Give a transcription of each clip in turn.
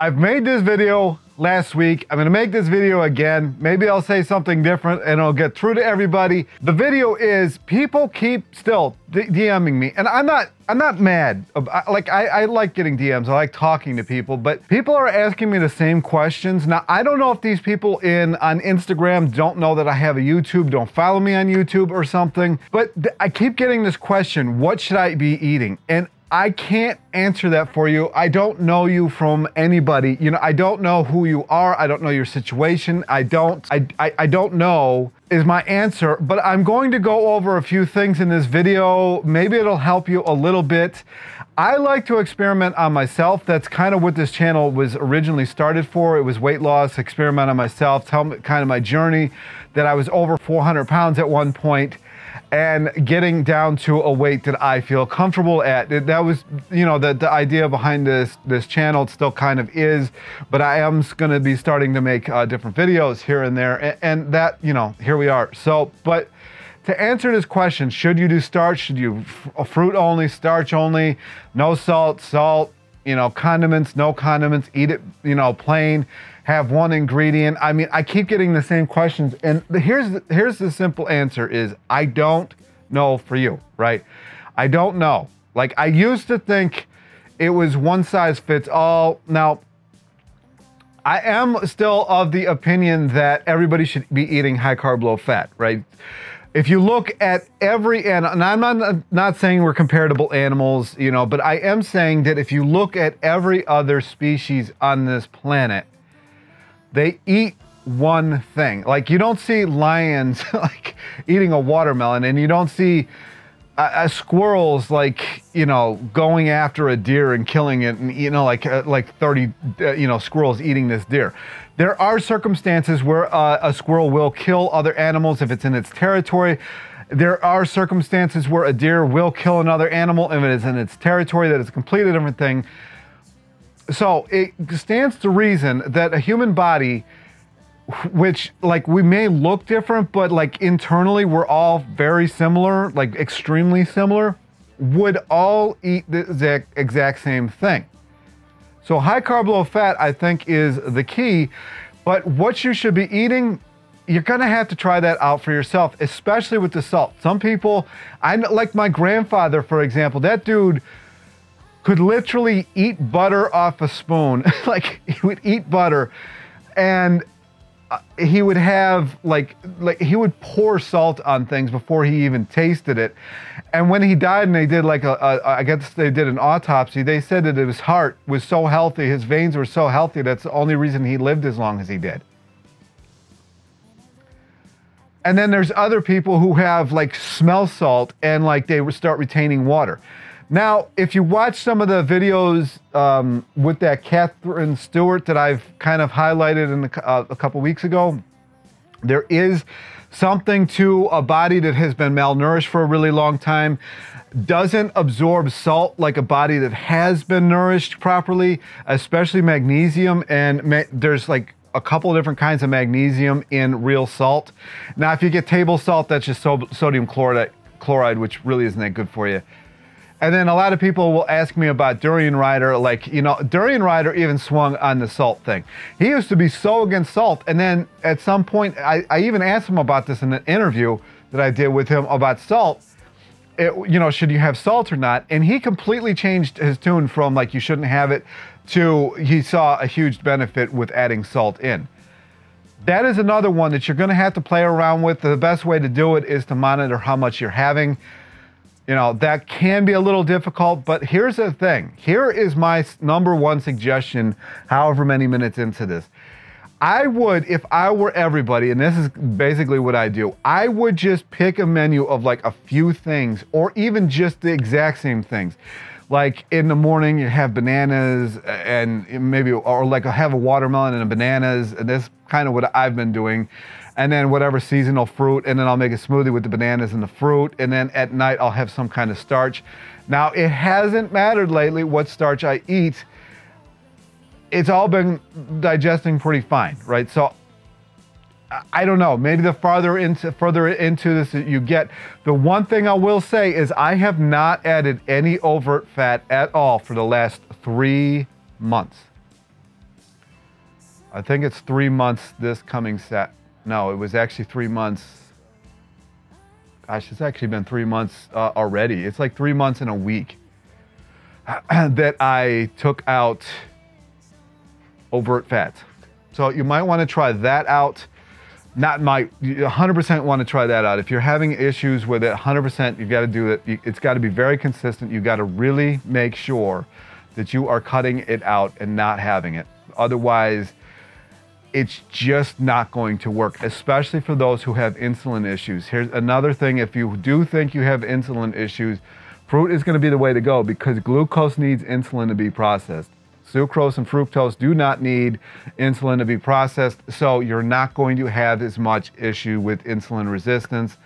I've made this video last week. I'm gonna make this video again. Maybe I'll say something different and I'll get through to everybody. The video is people keep still DMing me, and I'm not mad. I like getting DMs. I like talking to people, but people are asking me the same questions. Now, I don't know if these people on Instagram don't know that I have a YouTube, don't follow me on YouTube or something, but I keep getting this question, what should I be eating? And I can't answer that for you. I don't know you from anybody. You know, I don't know who you are. I don't know your situation. I don't know is my answer, but I'm going to go over a few things in this video. Maybe it'll help you a little bit. I like to experiment on myself. That's kind of what this channel was originally started for. It was weight loss, experiment on myself, tell me kind of my journey that I was over 400 pounds at one point and getting down to a weight that I feel comfortable at. That was, you know, the idea behind this channel. It still kind of is, but I am gonna be starting to make different videos here and there, and that, you know, here we are. So, but to answer this question, should you do starch? Should you fruit only, starch only, no salt, salt, you know, condiments, no condiments, eat it, you know, plain, have one ingredient. I mean, I keep getting the same questions, and here's the simple answer is, I don't know for you, right? I don't know. Like, I used to think it was one size fits all. Now, I am still of the opinion that everybody should be eating high carb, low fat, right? If you look at every animal, and I'm not saying we're comparable animals, you know, but I am saying that if you look at every other species on this planet, they eat one thing. Like, you don't see lions like eating a watermelon, and you don't see squirrels, like, you know, going after a deer and killing it, and, you know, like 30 you know, squirrels eating this deer. There are circumstances where a squirrel will kill other animals if it's in its territory. There are circumstances where a deer will kill another animal if it is in its territory. That is a completely different thing. So it stands to reason that a human body, which, like, we may look different, but, like, internally we're all very similar, like extremely similar, would all eat the exact same thing. So high carb, low fat, I think, is the key, but what you should be eating, you're gonna have to try that out for yourself, especially with the salt. Some people, like my grandfather, for example, that dude could literally eat butter off a spoon. Like, he would eat butter, and he would have like he would pour salt on things before he even tasted it. And when he died, and they did like I guess they did an autopsy, they said that his heart was so healthy, his veins were so healthy, that's the only reason he lived as long as he did. And then there's other people who have like smell salt, and like they start retaining water. Now, if you watch some of the videos with that Catherine Stewart that I've kind of highlighted in a couple weeks ago, there is something to a body that has been malnourished for a really long time, doesn't absorb salt like a body that has been nourished properly, especially magnesium. And there's like a couple of different kinds of magnesium in real salt. Now, if you get table salt, that's just sodium chloride, which really isn't that good for you. And then a lot of people will ask me about Durian Rider. Like, you know, Durian Rider even swung on the salt thing. He used to be so against salt. And then at some point, I even asked him about this in an interview that I did with him about salt. You know, should you have salt or not? And he completely changed his tune from like, you shouldn't have it, to he saw a huge benefit with adding salt in. That is another one that you're going to have to play around with. The best way to do it is to monitor how much you're having. You know, that can be a little difficult, but here's the thing. Here is my number one suggestion, however many minutes into this. I would, if I were everybody, and this is basically what I do, I would just pick a menu of like a few things, or even just the exact same things. Like, in the morning, you have bananas and maybe, or like I have a watermelon and a bananas, and that's kind of what I've been doing. And then whatever seasonal fruit, and then I'll make a smoothie with the bananas and the fruit, and then at night I'll have some kind of starch. Now, it hasn't mattered lately what starch I eat. It's all been digesting pretty fine, right? So I don't know, maybe the further into this you get. The one thing I will say is I have not added any overt fat at all for the last 3 months. I think it's 3 months this coming set. No, it was actually 3 months. Gosh, it's actually been 3 months already. It's like 3 months and a week that I took out overt fat. So you might want to try that out. You 100% want to try that out. If you're having issues with it, 100%, you've got to do it. It's got to be very consistent. You've got to really make sure that you are cutting it out and not having it. Otherwise, it's just not going to work, especially for those who have insulin issues. Here's another thing. If you do think you have insulin issues, fruit is going to be the way to go because glucose needs insulin to be processed. Sucrose and fructose do not need insulin to be processed, so you're not going to have as much issue with insulin resistance.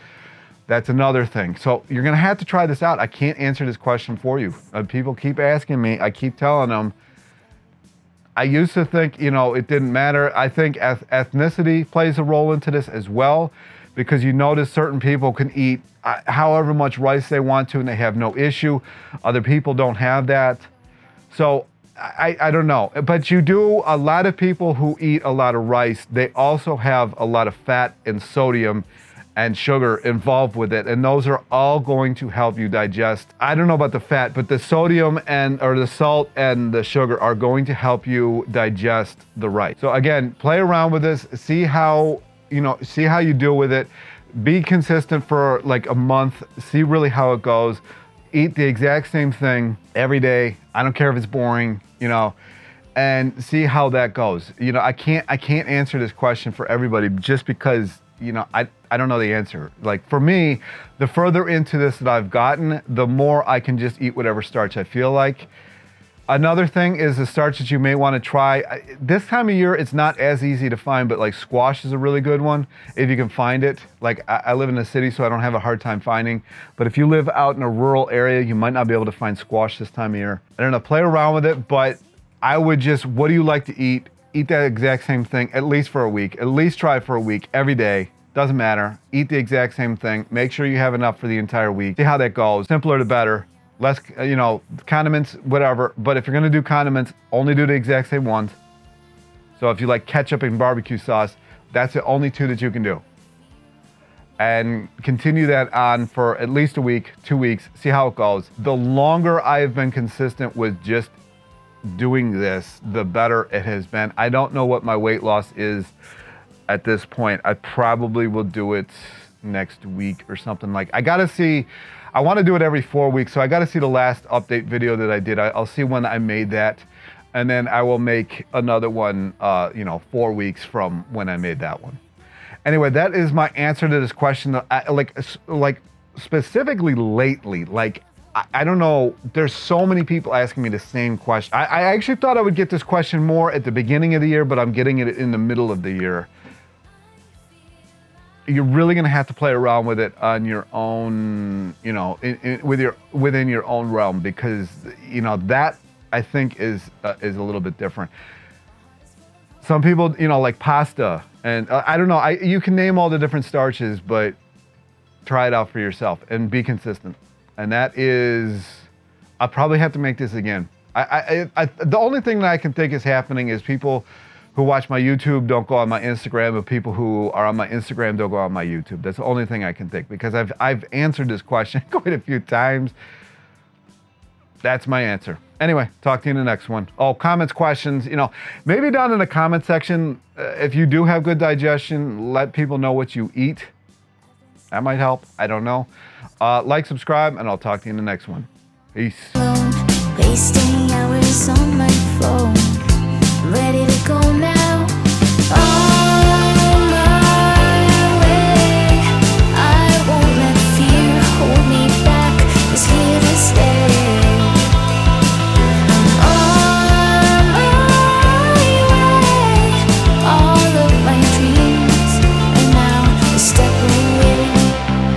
That's another thing. So you're going to have to try this out. I can't answer this question for you. People keep asking me. I keep telling them. I used to think, you know, it didn't matter. I think ethnicity plays a role into this as well, because you notice certain people can eat however much rice they want to and they have no issue. Other people don't have that. So I don't know, but you do, a lot of people who eat a lot of rice, they also have a lot of fat and sodium and sugar involved with it, and those are all going to help you digest. I don't know about the fat, but the sodium and, or the salt and the sugar are going to help you digest the rice. So again, play around with this, see how, you know, see how you do with it. Be consistent for like a month, see really how it goes. Eat the exact same thing every day. I don't care if it's boring, you know, and see how that goes. You know, I can't answer this question for everybody just because, you know, I don't know the answer. Like for me, the further into this that I've gotten, the more I can just eat whatever starch I feel like. Another thing is the starch that you may want to try. This time of year, it's not as easy to find, but like squash is a really good one if you can find it. Like I live in a city, so I don't have a hard time finding, but if you live out in a rural area, you might not be able to find squash this time of year. I don't know, play around with it, but I would just, what do you like to eat? Eat that exact same thing, at least for a week, at least try for a week, every day. Doesn't matter. Eat the exact same thing. Make sure you have enough for the entire week. See how that goes. Simpler the better. Less, you know, condiments, whatever. But if you're gonna do condiments, only do the exact same ones. So if you like ketchup and barbecue sauce, that's the only two that you can do. And continue that on for at least a week, 2 weeks, see how it goes. The longer I've been consistent with just doing this, the better it has been. I don't know what my weight loss is at this point. I probably will do it next week or something like, I gotta see, I want to do it every 4 weeks, so I got to see the last update video that I did. I'll see when I made that, and then I will make another one, you know, 4 weeks from when I made that one. Anyway, that is my answer to this question. Like specifically lately, like, I don't know, there's so many people asking me the same question. I actually thought I would get this question more at the beginning of the year, but I'm getting it in the middle of the year. You're really going to have to play around with it on your own, you know, within your own realm, because, you know, that I think is a little bit different. Some people, you know, like pasta, and I don't know, you can name all the different starches, but try it out for yourself and be consistent. And that is, I'll probably have to make this again. The only thing that I can think is happening is people who watch my YouTube don't go on my Instagram, and people who are on my Instagram don't go on my YouTube. That's the only thing I can think, because I've answered this question quite a few times. That's my answer. Anyway, talk to you in the next one. Oh, comments, questions, you know, maybe down in the comment section, if you do have good digestion, let people know what you eat. That might help. I don't know. Like, subscribe, and I'll talk to you in the next one. Peace. Wasting hours on my phone. Ready to go now.